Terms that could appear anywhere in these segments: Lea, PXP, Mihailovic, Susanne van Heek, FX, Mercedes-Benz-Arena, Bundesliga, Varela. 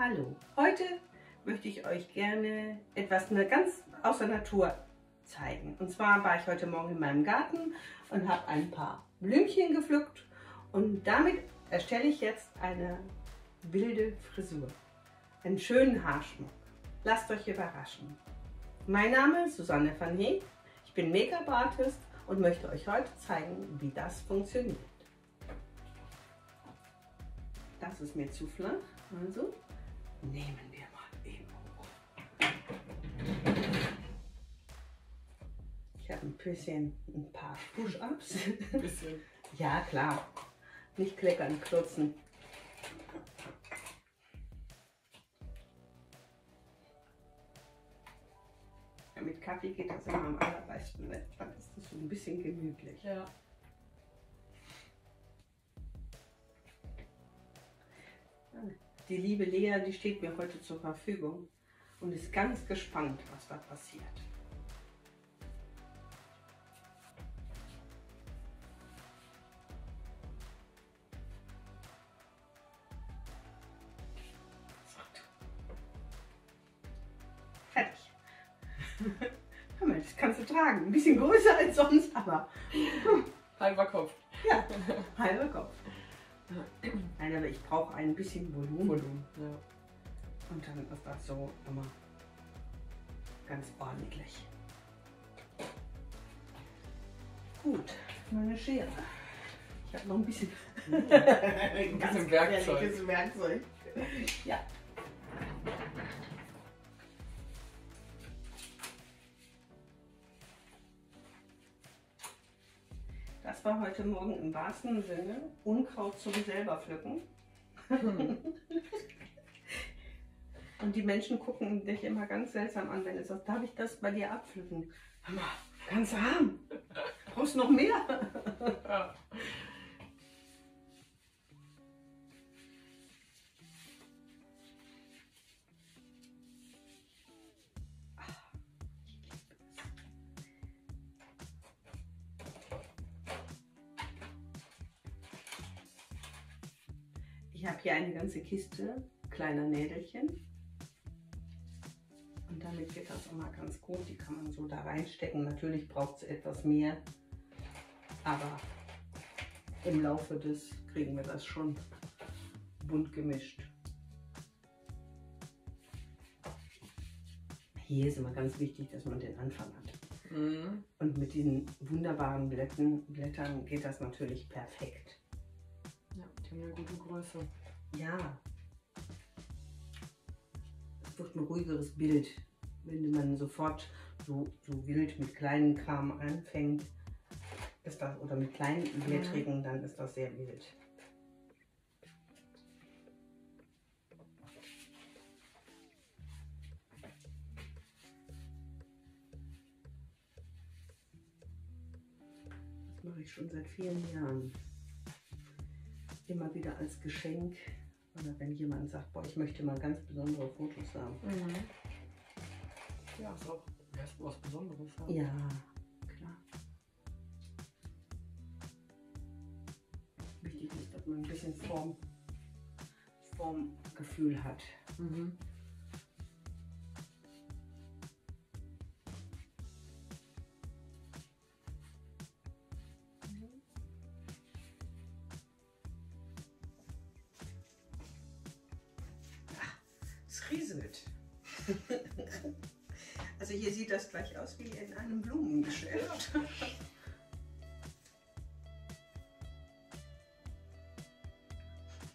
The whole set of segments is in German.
Hallo, heute möchte ich euch gerne etwas ganz aus der Natur zeigen. Und zwar war ich heute Morgen in meinem Garten und habe ein paar Blümchen gepflückt und damit erstelle ich jetzt eine wilde Frisur, einen schönen Haarschmuck. Lasst euch überraschen. Mein Name ist Susanne van Heek, ich bin Make-up-Artist und möchte euch heute zeigen, wie das funktioniert. Das ist mir zu flach, also nehmen wir mal eben hoch. Ich habe ein paar Push-Ups. Ja, klar. Nicht kleckern, klotzen. Ja, mit Kaffee geht das immer am allerbesten. Ne? Dann ist das so ein bisschen gemütlich. Ja. Die liebe Lea, die steht mir heute zur Verfügung und ist ganz gespannt, was da passiert. Fertig. Hör mal, das kannst du tragen. Ein bisschen größer als sonst, aber halber Kopf. Ja, halber Kopf. Nein, aber ich brauche ein bisschen Volumen. Ja. Und dann ist das so immer ganz ordentlich. Gut, meine Schere. Ich habe noch ein bisschen, ein bisschen Werkzeug. Ja. Das war heute Morgen im wahrsten Sinne Unkraut zum selber pflücken. Und die Menschen gucken dich immer ganz seltsam an, wenn du sagst, darf ich das bei dir abpflücken? Hör mal, ganz arm. Brauchst noch mehr? Ja. Ich habe hier eine ganze Kiste kleiner Nädelchen und damit geht das immer ganz gut. Die kann man so da reinstecken. Natürlich braucht es etwas mehr, aber im Laufe des kriegen wir das schon bunt gemischt. Hier ist immer ganz wichtig, dass man den Anfang hat. Mhm. Und mit diesen wunderbaren Blättern geht das natürlich perfekt. Eine gute Größe. Ja. Es wird ein ruhigeres Bild, wenn man sofort so wild mit kleinen Kram anfängt, ist das, oder mit kleinen Blättrigen, dann ist das sehr wild. Das mache ich schon seit vielen Jahren. Immer wieder als Geschenk oder wenn jemand sagt, boah, ich möchte mal ganz besondere Fotos haben. Mhm. Ja, ist auch was Besonderes haben. Ja, klar. Wichtig ist, dass man ein bisschen Formgefühl hat. Mhm. Rieselt. Also hier sieht das gleich aus wie in einem Blumengeschäft.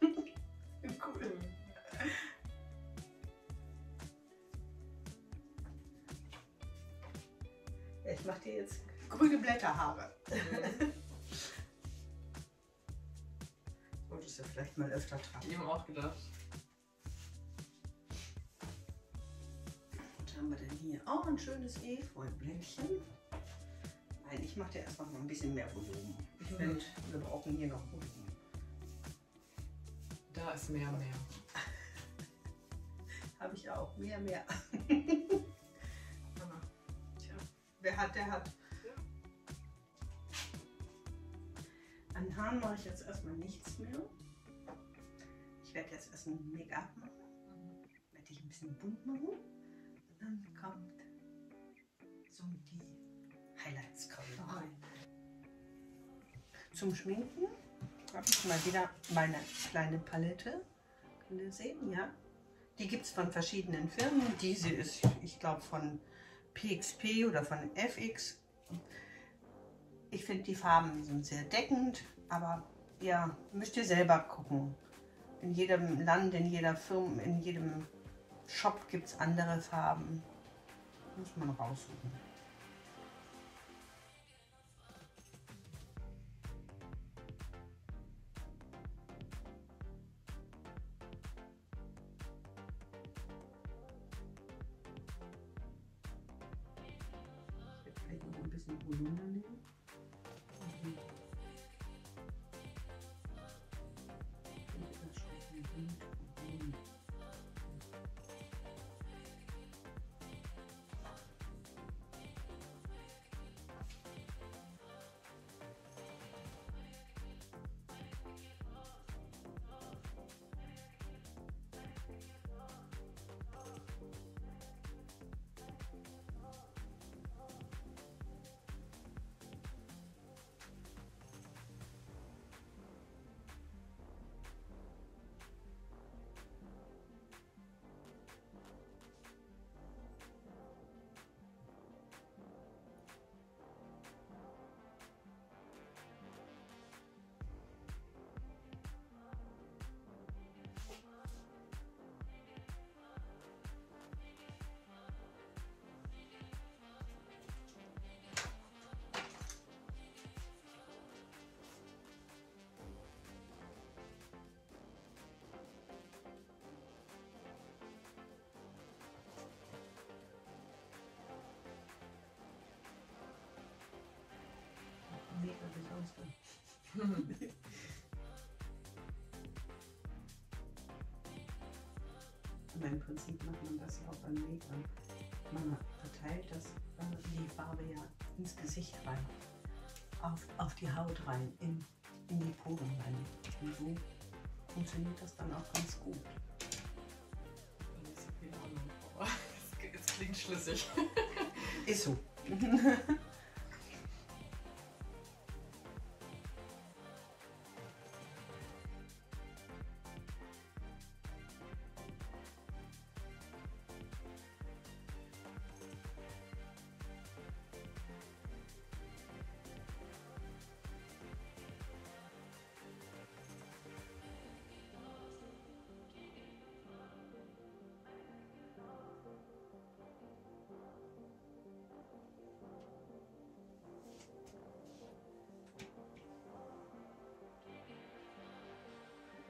Cool. Ich mache dir jetzt grüne Blätterhaare. Wolltest du vielleicht mal öfter tragen. Ich habe auch gedacht. Haben wir denn hier auch ein schönes Efeublättchen? Nein, ich mache dir erstmal noch ein bisschen mehr Volumen. Ich finde, wir brauchen hier noch Volumen. Da ist mehr. Habe ich auch. Mehr. Tja, wer hat, der hat. Ja. An Haaren mache ich jetzt erstmal nichts mehr. Ich werde jetzt erst ein Make-up machen. bisschen bunt machen und dann kommt so die Highlights rein. Zum Schminken habe ich mal wieder meine kleine Palette. Könnt ihr sehen, ja? Die gibt es von verschiedenen Firmen. Diese ist, ich glaube, von PXP oder von FX. Ich finde, die Farben sind sehr deckend, aber ja, müsst ihr selber gucken. In jedem Land, in jeder Firma, in jedem Shop gibt es andere Farben. Muss man raussuchen. Vielleicht noch ein bisschen Volumen nehmen. Und im Prinzip macht man das auch beim Make-up. Man verteilt das, die Farbe ja ins Gesicht rein, auf die Haut rein, in die Poren rein. Und so funktioniert das dann auch ganz gut. Es klingt schlüssig. Ist so.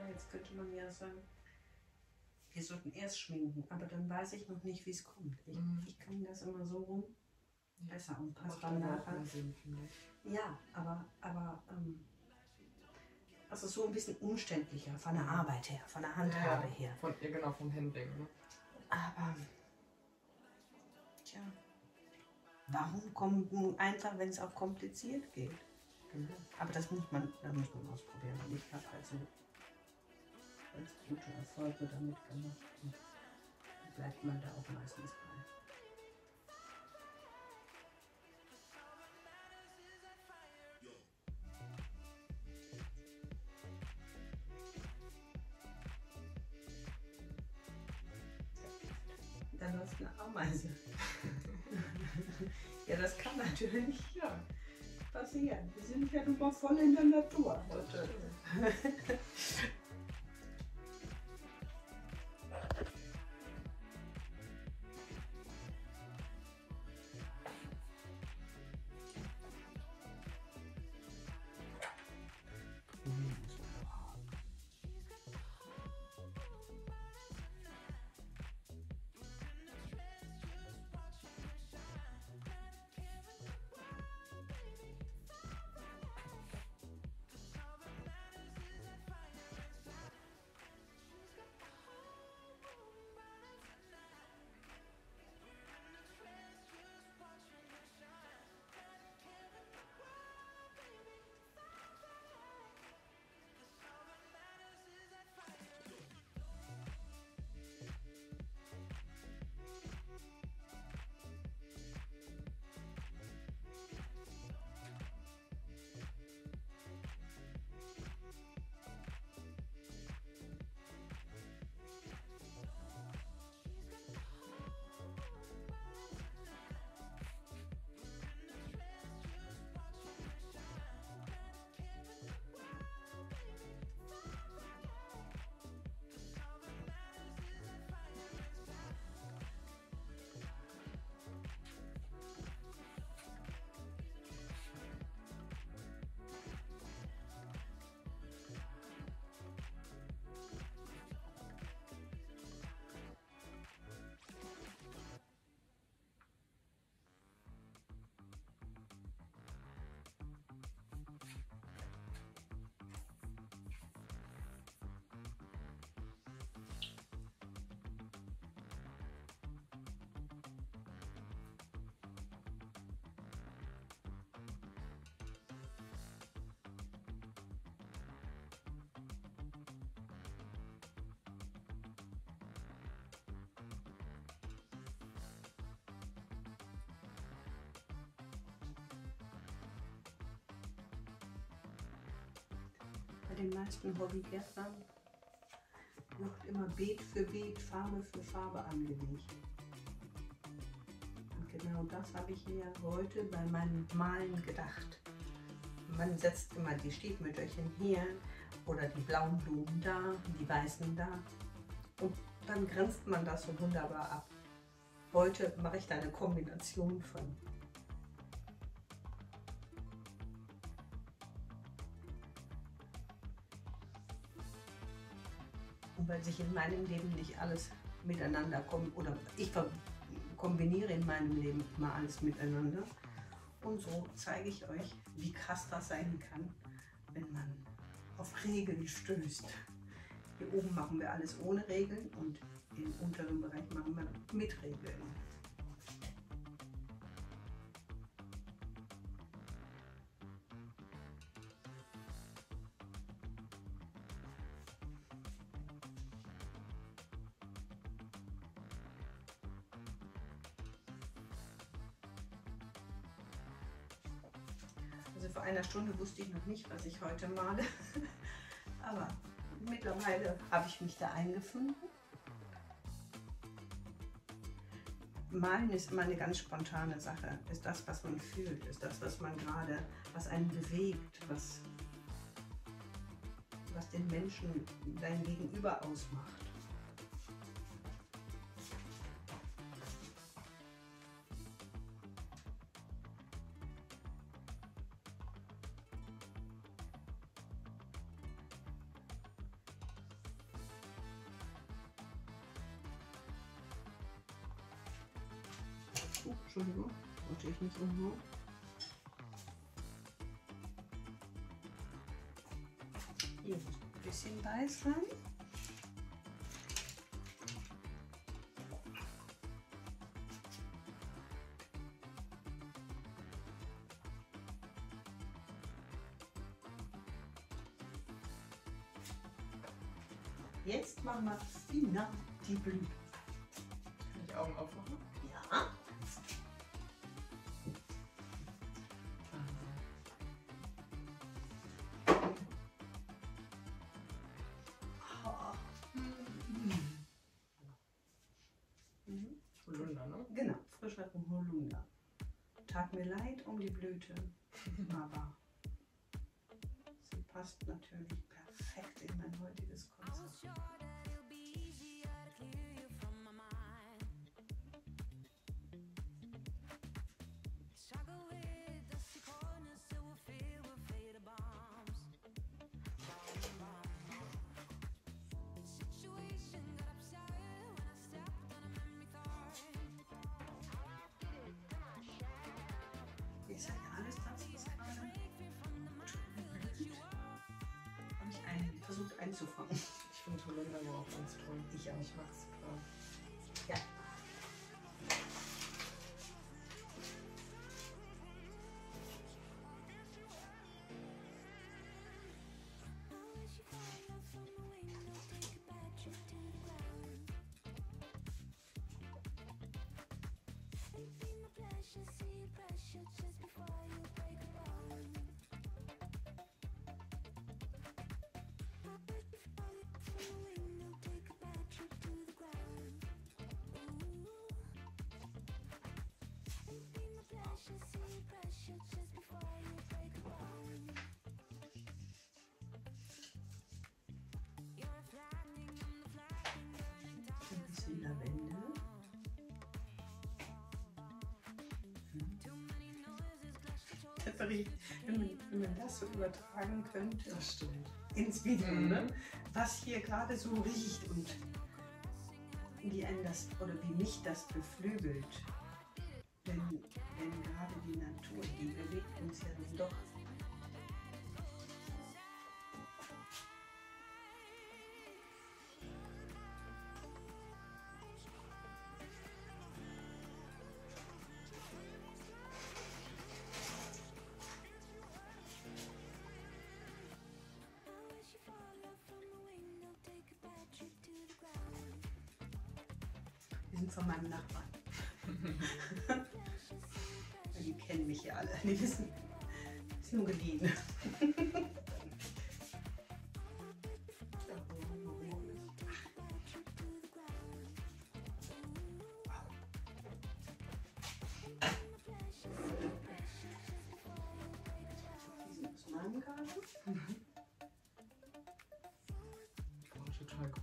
Jetzt könnte man ja sagen, wir sollten erst schminken, aber dann weiß ich noch nicht, wie es kommt. Ich kann das immer so rum, ja, besser und passt dann nachher. Ja, aber also so ein bisschen umständlicher, von der Arbeit her, von der Handhabe her. Von, ja genau, vom Handling. Ne? Aber, tja, warum kommen einfach, wenn es auch kompliziert geht? Genau. Aber das muss man ausprobieren. Ich habe also ganz gute Erfolge damit gemacht und bleibt man da auch meistens bei. Da läuft eine Ameise. Ja, das kann natürlich passieren. Wir sind ja nun mal voll in der Natur heute. den meisten Hobbygärtnern wird immer Beet für Beet, Farbe für Farbe angelegt. Und genau das habe ich mir heute bei meinem Malen gedacht. Man setzt immer die Stiefmütterchen hier oder die blauen Blumen da, die weißen da. Und dann grenzt man das so wunderbar ab. Heute mache ich da eine Kombination von. Und weil sich in meinem Leben nicht alles miteinander kommt, oder ich kombiniere in meinem Leben immer alles miteinander. Und so zeige ich euch, wie krass das sein kann, wenn man auf Regeln stößt. Hier oben machen wir alles ohne Regeln und im unteren Bereich machen wir mit Regeln. Also vor einer Stunde wusste ich noch nicht, was ich heute male, aber mittlerweile habe ich mich da eingefunden. Malen ist immer eine ganz spontane Sache, ist das, was man fühlt, ist das, was man gerade, was einen bewegt, was den Menschen, dein Gegenüber ausmacht. Entschuldigung, wollte ich nicht umhauen. Hier muss ein bisschen weiß rein. Jetzt machen wir final die Blüten. Kann ich Augen aufmachen? Ja. Genau, frischer Holunder. Tat mir leid um die Blüte, aber sie passt natürlich perfekt in mein heutiges Konzept. Ist halt alles das, was gerade blüht. Habe ich versucht einzufangen. Ich finde Holunder auch ganz toll. Ich auch. Ich mache es klar. Ja. Lavendel. Das riecht, wenn man das so übertragen könnte, das stimmt, ins Video, ne? Was hier gerade so riecht und wie einen das, oder wie mich das beflügelt, wenn gerade die Natur, die bewegt uns ja dann doch. Von meinem Nachbarn. Die kennen mich ja alle, die wissen, sie sind nur geliehen.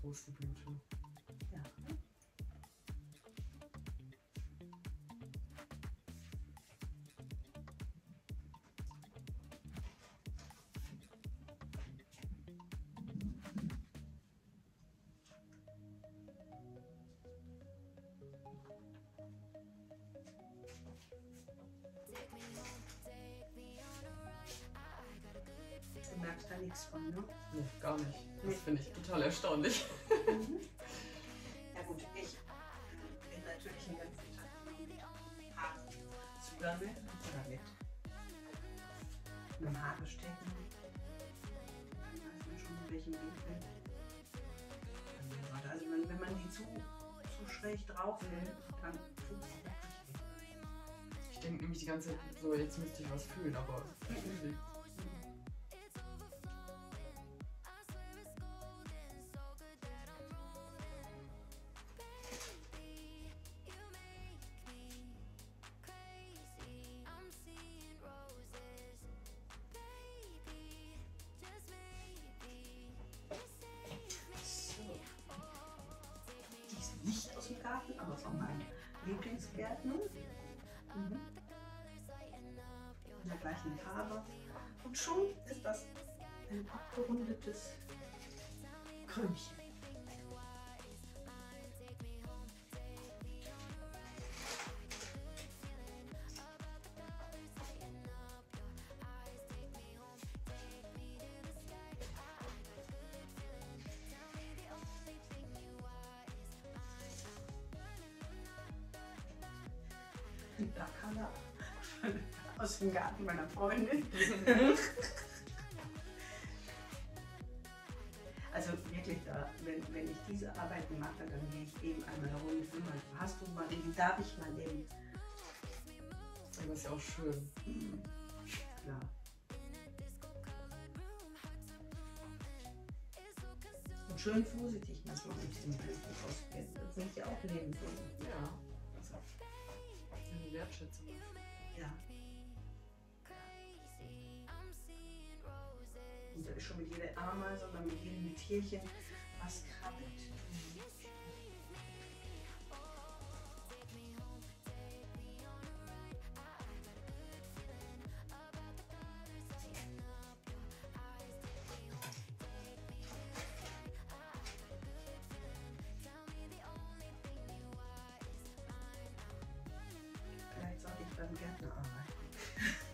groß die Blüte. Ja. Du merkst da nichts von, ne? Nee, gar nicht. Das finde ich total erstaunlich. Ja gut, ich bin natürlich den ganzen Tag zusammen oder mit einem Haare stecken. Dann weiß man schon, in welchem Winkel. Also wenn man die zu schräg drauf will, dann tut es wirklich weh. Ich denke nämlich die ganze Zeit so, jetzt müsste ich was fühlen, aber nicht aus dem Garten, aber von meinem Lieblingsgärtner. In der gleichen Farbe. Und schon ist das ein abgerundetes Krümchen. Die Backhalle aus dem Garten meiner Freundin. Also wirklich, da, wenn ich diese Arbeiten mache, dann gehe ich eben einmal eine Runde. Hast du mal eben, darf ich mal eben. Das ist ja auch schön. Mhm. Klar. Und schön vorsichtig, dass man nicht den Blöden rausgeht. Das sind ja auch Lebensmittel. Ja. Wertschätzung. Ja. Und da ist schon mit jeder Ameise, sondern mit jedem Tierchen was krabbelt. Beim Gärtner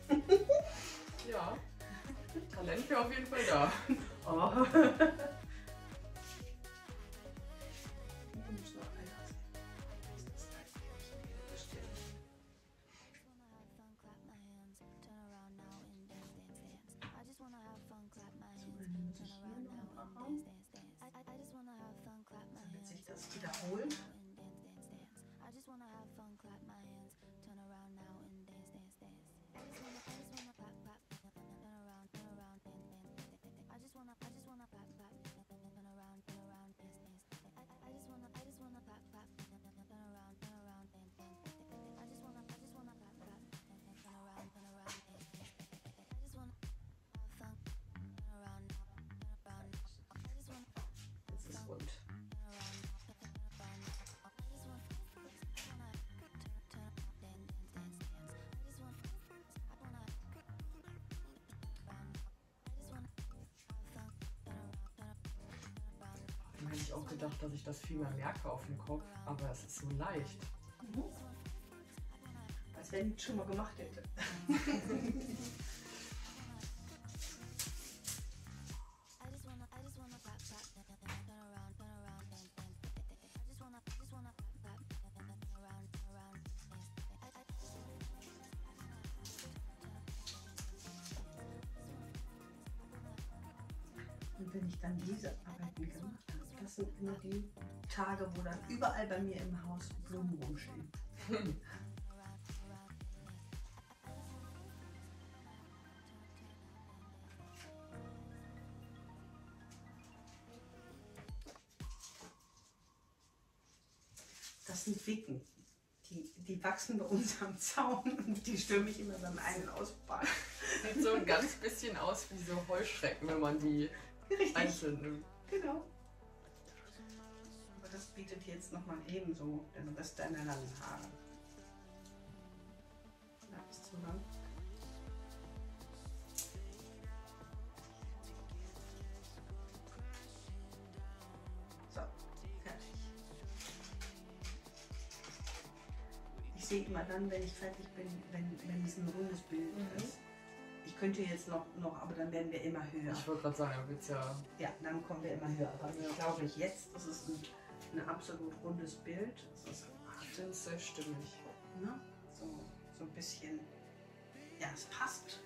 arbeiten. Ja, Talent wäre auf jeden Fall da. Oh. So wird sich das wiederholen. Hätte ich auch gedacht, dass ich das viel mehr merke auf dem Kopf, aber es ist so leicht. Mhm. Als wenn ich es schon mal gemacht hätte. Und wenn ich dann diese Arbeiten gemacht habe, das sind immer die Tage, wo dann überall bei mir im Haus Blumen rumstehen. Das sind Wicken. Die wachsen bei uns am Zaun und die stürme ich immer beim einen ausbauen. Sieht so ein ganz bisschen aus wie so Heuschrecken, wenn man die einzeln nimmt. Genau. das bietet jetzt nochmal ebenso den Rest deiner langen Haare. Na, bist du lang? So, fertig. Ich sehe immer dann, wenn ich fertig bin, wenn es ein rundes Bild ist. Ich könnte jetzt noch, aber dann werden wir immer höher. Ich wollte gerade sagen, dann wird's ja... Ja, dann kommen wir immer höher. Aber also, glaube ich, jetzt ist es ein absolut rundes Bild. Ich finde es sehr stimmig. Ne? So ein bisschen... Ja, es passt.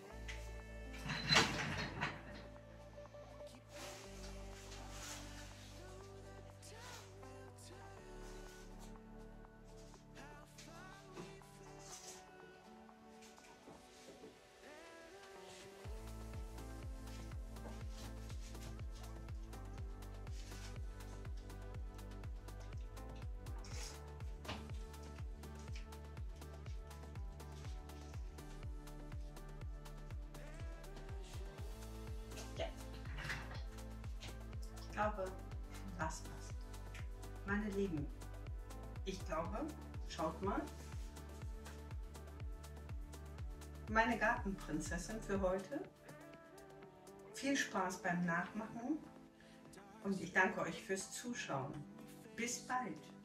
Ich glaube, das passt. Meine Lieben, ich glaube, schaut mal, meine Gartenprinzessin für heute. Viel Spaß beim Nachmachen und ich danke euch fürs Zuschauen. Bis bald!